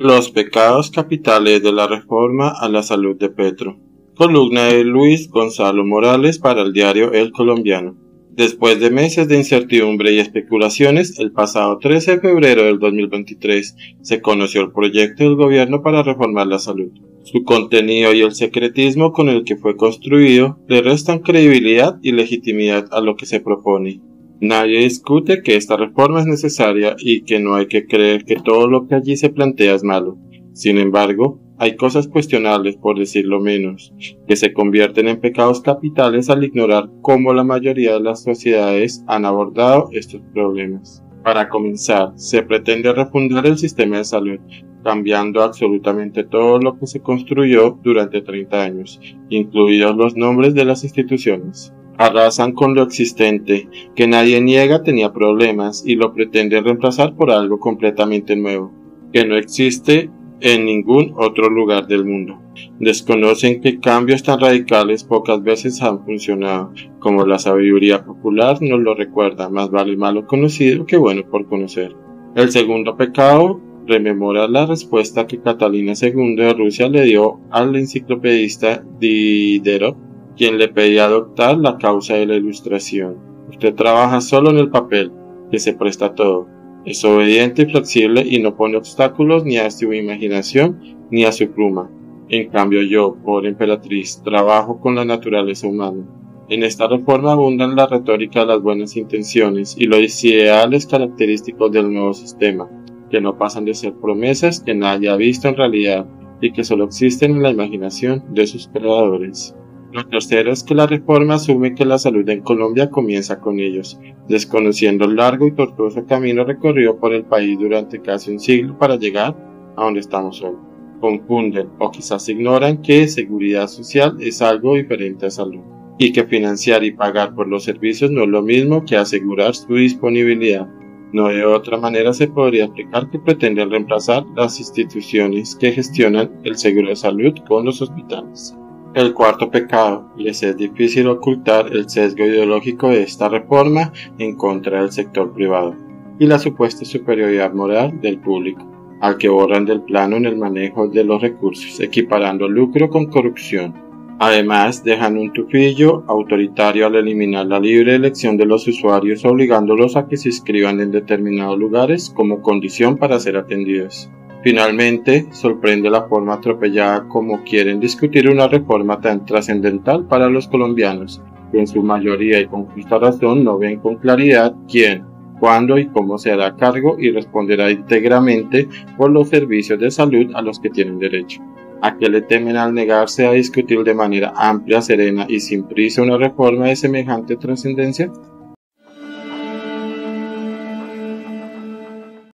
Los pecados capitales de la reforma a la salud de Petro. Columna de Luis Gonzalo Morales para el diario El Colombiano. Después de meses de incertidumbre y especulaciones, el pasado 13 de febrero del 2023 se conoció el proyecto del gobierno para reformar la salud. Su contenido y el secretismo con el que fue construido le restan credibilidad y legitimidad a lo que se propone. Nadie discute que esta reforma es necesaria y que no hay que creer que todo lo que allí se plantea es malo. Sin embargo, hay cosas cuestionables, por decirlo menos, que se convierten en pecados capitales al ignorar cómo la mayoría de las sociedades han abordado estos problemas. Para comenzar, se pretende refundar el sistema de salud, cambiando absolutamente todo lo que se construyó durante 30 años, incluidos los nombres de las instituciones. Arrasan con lo existente, que nadie niega tenía problemas, y lo pretenden reemplazar por algo completamente nuevo, que no existe en ningún otro lugar del mundo. Desconocen que cambios tan radicales pocas veces han funcionado, como la sabiduría popular nos lo recuerda, más vale malo conocido que bueno por conocer. El segundo pecado rememora la respuesta que Catalina II de Rusia le dio al enciclopedista Diderot, quien le pedía adoptar la causa de la Ilustración. Usted trabaja solo en el papel, que se presta a todo. Es obediente y flexible y no pone obstáculos ni a su imaginación ni a su pluma. En cambio yo, pobre emperatriz, trabajo con la naturaleza humana. En esta reforma abundan la retórica de las buenas intenciones y los ideales característicos del nuevo sistema, que no pasan de ser promesas que nadie ha visto en realidad y que solo existen en la imaginación de sus creadores. Lo tercero es que la reforma asume que la salud en Colombia comienza con ellos, desconociendo el largo y tortuoso camino recorrido por el país durante casi un siglo para llegar a donde estamos hoy. Confunden o quizás ignoran que seguridad social es algo diferente a salud, y que financiar y pagar por los servicios no es lo mismo que asegurar su disponibilidad. No de otra manera se podría explicar que pretenden reemplazar las instituciones que gestionan el seguro de salud con los hospitales. El cuarto pecado, les es difícil ocultar el sesgo ideológico de esta reforma en contra del sector privado y la supuesta superioridad moral del público, al que borran del plano en el manejo de los recursos, equiparando lucro con corrupción. Además, dejan un tufillo autoritario al eliminar la libre elección de los usuarios, obligándolos a que se inscriban en determinados lugares como condición para ser atendidos. Finalmente, sorprende la forma atropellada como quieren discutir una reforma tan trascendental para los colombianos, que en su mayoría y con justa razón no ven con claridad quién, cuándo y cómo se hará cargo y responderá íntegramente por los servicios de salud a los que tienen derecho. ¿A qué le temen al negarse a discutir de manera amplia, serena y sin prisa una reforma de semejante trascendencia?